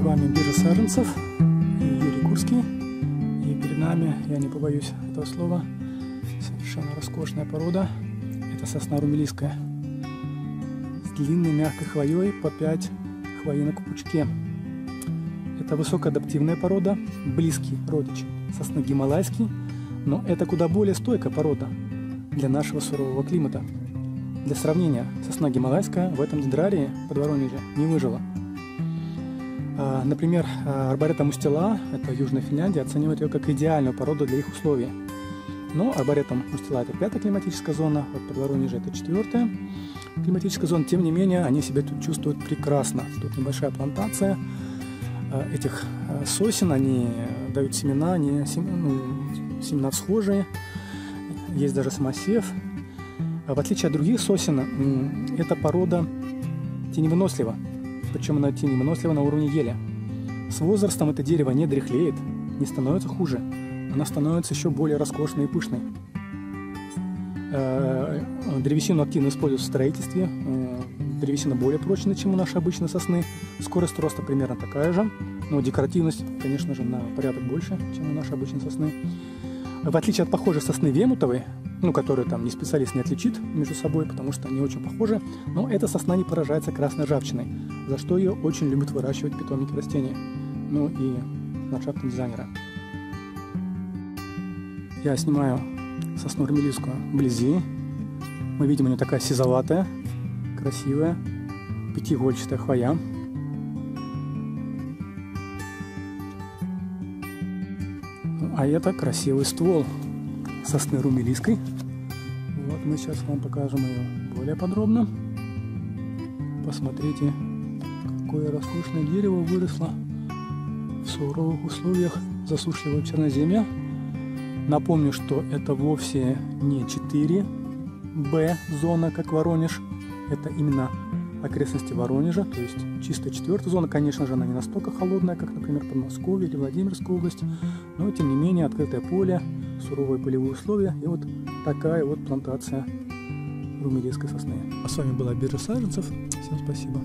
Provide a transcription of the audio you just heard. С вами Биржа Саженцев и Юрий Курский. И перед нами, я не побоюсь этого слова, совершенно роскошная порода. Это сосна румелийская с длинной мягкой хвоей по 5 хвоинок в пучке. Это высокоадаптивная порода, близкий родич сосны гималайский, но это куда более стойкая порода для нашего сурового климата. Для сравнения, сосна гималайская в этом дендрарии под Воронеже не выжила. Например, арборета Мустила, это Южная Финляндия, оценивает ее как идеальную породу для их условий. Но арборетум Мустила — это 5-я климатическая зона, вот под Воронеже это 4-я климатическая зона. Тем не менее, они себя тут чувствуют прекрасно. Тут небольшая плантация этих сосен, они дают семена, они семена схожие, есть даже самосев. В отличие от других сосен, эта порода теневынослива, причем она теневынослива на уровне ели. С возрастом это дерево не дряхлеет, не становится хуже, она становится еще более роскошной и пышной. Древесину активно используют в строительстве, древесина более прочная, чем у нашей обычной сосны, скорость роста примерно такая же, но декоративность, конечно же, на порядок больше, чем у нашей обычной сосны. В отличие от похожей сосны веймутовой, которую там ни специалист не отличит между собой, потому что они очень похожи, но эта сосна не поражается красной ржавчиной, за что ее очень любят выращивать питомники растений, и ландшафтные дизайнеры. Я снимаю сосну румелийскую вблизи. Мы видим, у нее такая сизоватая, красивая, пятиугольчатая хвоя. А это красивый ствол сосны румелийской. Вот мы сейчас вам покажем ее более подробно. Посмотрите, какое роскошное дерево выросло в суровых условиях засушливого черноземья. Напомню, что это вовсе не 4Б зона, как Воронеж. Это именно окрестности Воронежа, то есть чисто 4-я зона, конечно же, она не настолько холодная, как, например, Подмосковье или Владимирская область, но, тем не менее, открытое поле, суровые полевые условия и вот такая вот плантация румелийской сосны. А с вами была Биржа Саженцев. Всем спасибо.